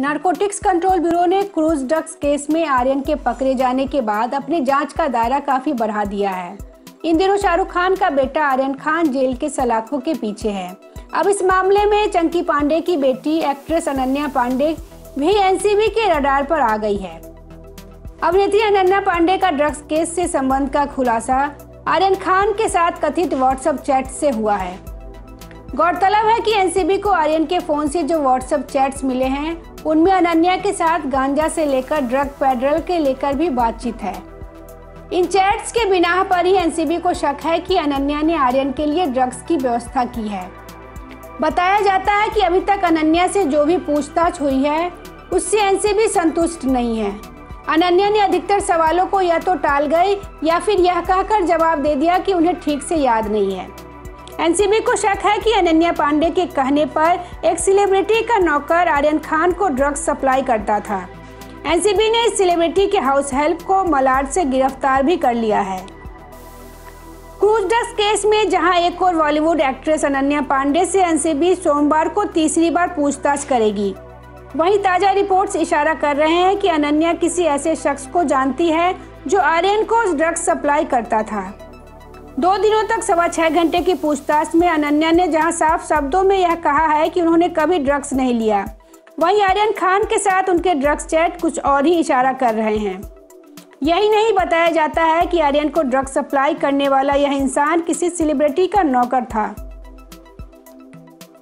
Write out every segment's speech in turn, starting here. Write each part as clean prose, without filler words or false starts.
Narcotics control bureau ने cruise drugs case में आर्यन के पकड़े जाने के बाद अपनी जांच का दायरा काफी बढ़ा दिया है। इन दिनों शाहरुख खान का बेटा आर्यन खान जेल के सलाखों के पीछे है। अब इस मामले में चंकी पांडे की बेटी एक्ट्रेस अनन्या पांडे भी एनसीबी के रडार पर आ गई है। अभिनेत्री अनन्या पांडे का ड्रग्स केस से संबंध का खुलासा आर्यन खान के साथ कथित व्हाट्सएप चैट से हुआ है। गौरतलब है कि एनसीबी को आर्यन के फोन से जो व्हाट्सएप चैट्स मिले हैं उनमें अनन्या के साथ गांजा से लेकर ड्रग पेड्रल के लेकर भी बातचीत है। इन चैट्स के बिना पर ही एनसीबी को शक है कि अनन्या ने आर्यन के लिए ड्रग्स की व्यवस्था की है। बताया जाता है कि अभी तक अनन्या से जो भी पूछताछ हुई है उससे एनसीबी संतुष्ट नहीं है। अनन्या ने अधिकतर सवालों को या तो टाल गई या फिर यह कहकर जवाब दे दिया कि उन्हें ठीक से याद नहीं है। एनसीबी को शक है कि अनन्या पांडे के कहने पर एक सेलिब्रिटी का नौकर आर्यन खान को ड्रग्स सप्लाई करता था। एनसीबी ने इस सेलिब्रिटी के हाउस हेल्प को मलाड से गिरफ्तार भी कर लिया है। क्रूज ड्रग्स केस में जहां एक और बॉलीवुड एक्ट्रेस अनन्या पांडे से एनसीबी सोमवार को तीसरी बार पूछताछ करेगी, वहीं ताजा रिपोर्ट्स इशारा कर रहे हैं कि अनन्या किसी ऐसे शख्स को जानती है जो आर्यन को ड्रग्स सप्लाई करता था। 2 दिनों तक 6.25 घंटे की पूछताछ में अनन्या ने जहां साफ शब्दों में यह कहा है कि उन्होंने कभी ड्रग्स नहीं लिया, वहीं आर्यन खान के साथ उनके ड्रग्स चैट कुछ और ही इशारा कर रहे हैं। यही नहीं बताया जाता है कि आर्यन को ड्रग्स सप्लाई करने वाला यह इंसान किसी सेलिब्रिटी का नौकर था।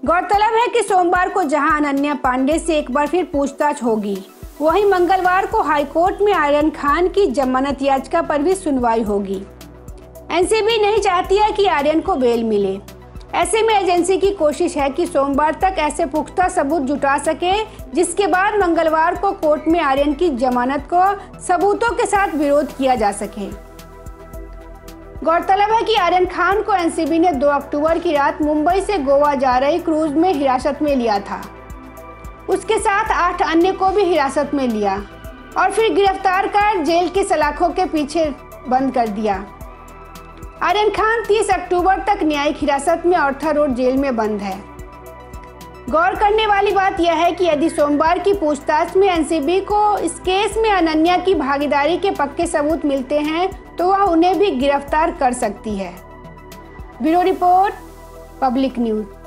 गौरतलब है कि सोमवार को जहां अनन्या पांडे से एक बार फिर पूछताछ होगी, वहीं मंगलवार को हाईकोर्ट में आर्यन खान की जमानत याचिका पर भी सुनवाई होगी। एनसीबी नहीं चाहती है कि आर्यन को बेल मिले। ऐसे में एजेंसी की कोशिश है कि सोमवार तक ऐसे पुख्ता सबूत जुटा सके, जिसके बाद मंगलवार को कोर्ट में आर्यन की जमानत को सबूतों के साथ विरोध किया जा सके। गौरतलब है कि आर्यन खान को एनसीबी ने 2 अक्टूबर की रात मुंबई से गोवा जा रही क्रूज में हिरासत में लिया था। उसके साथ 8 अन्य को भी हिरासत में लिया और फिर गिरफ्तार कर जेल की सलाखों के पीछे बंद कर दिया। आर्यन खान 30 अक्टूबर तक न्यायिक हिरासत में आर्थर रोड जेल में बंद है। गौर करने वाली बात यह है कि यदि सोमवार की पूछताछ में एनसीबी को इस केस में अनन्या की भागीदारी के पक्के सबूत मिलते हैं तो वह उन्हें भी गिरफ्तार कर सकती है। Bureau report, public news.